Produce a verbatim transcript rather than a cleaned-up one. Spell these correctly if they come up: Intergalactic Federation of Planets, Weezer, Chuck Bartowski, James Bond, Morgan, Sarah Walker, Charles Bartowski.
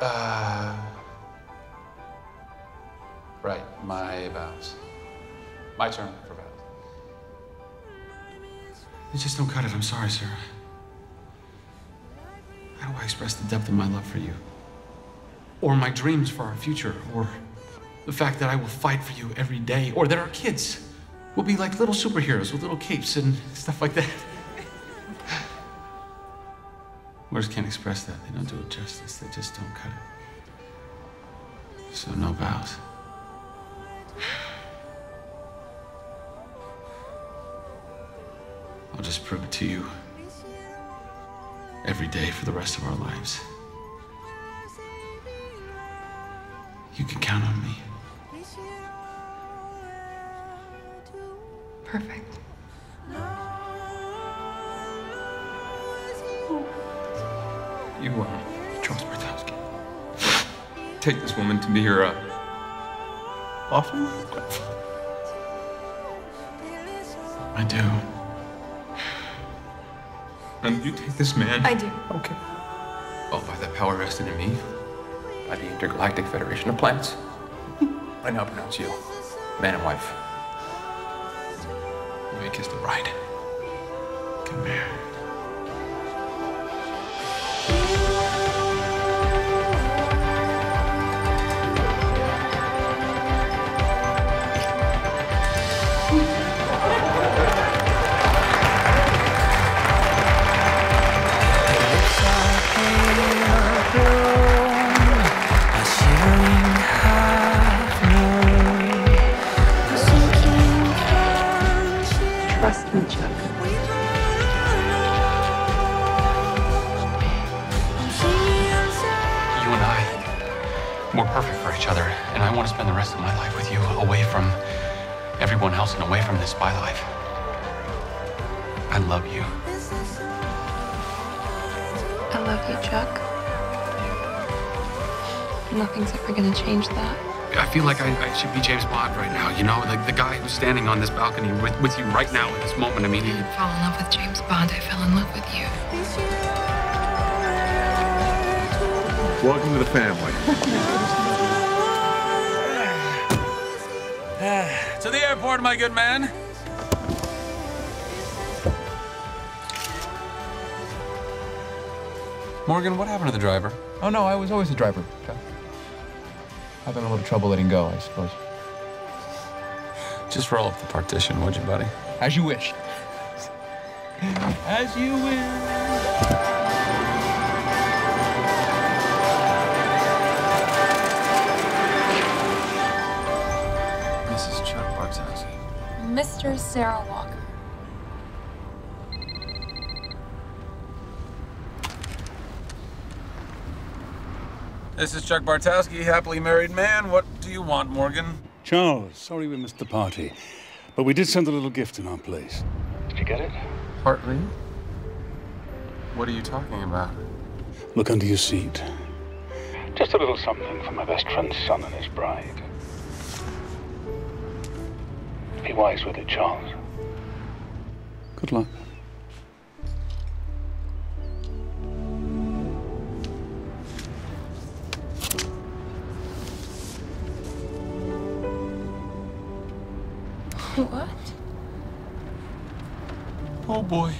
Uh, right, my vows. My turn for vows. You just don't cut it. I'm sorry, sir. How do I express the depth of my love for you? Or my dreams for our future? Or the fact that I will fight for you every day? Or that our kids will be like little superheroes with little capes and stuff like that? Words can't express that. They don't do it justice. They just don't cut it. So no vows. I'll just prove it to you every day for the rest of our lives. You can count on me. Perfect. You are Charles Bartowski. Take this woman to be your uh, often? I do. And you take this man? I do. Okay. Oh, by the power vested in me, by the Intergalactic Federation of Planets, I now pronounce you man and wife. You may kiss the bride. Come here. Trust me, Chuck. You and I, we're perfect for each other, and I want to spend the rest of my life with you, away from everyone else and away from this spy life. I love you. I love you, Chuck. Nothing's ever gonna change that. I feel like I, I should be James Bond right now, you know? Like the guy who's standing on this balcony with, with you right now at this moment. I mean, I didn't fall in love with James Bond. I fell in love with you. Welcome to the family. To the airport, my good man. Morgan, what happened to the driver? Oh, no, I was always the driver, Chuck. Having a little trouble letting go, I suppose. Just roll up the partition, would you, buddy? As you wish. As you wish. Missus Chuck Bartowski. Mister Sarah Walker. This is Chuck Bartowski, happily married man. What do you want, Morgan? Charles, sorry we missed the party, but we did send a little gift in our place. Did you get it? Partly. What are you talking about? Look under your seat. Just a little something for my best friend's son and his bride. Be wise with it, Charles. Good luck. What? Oh boy.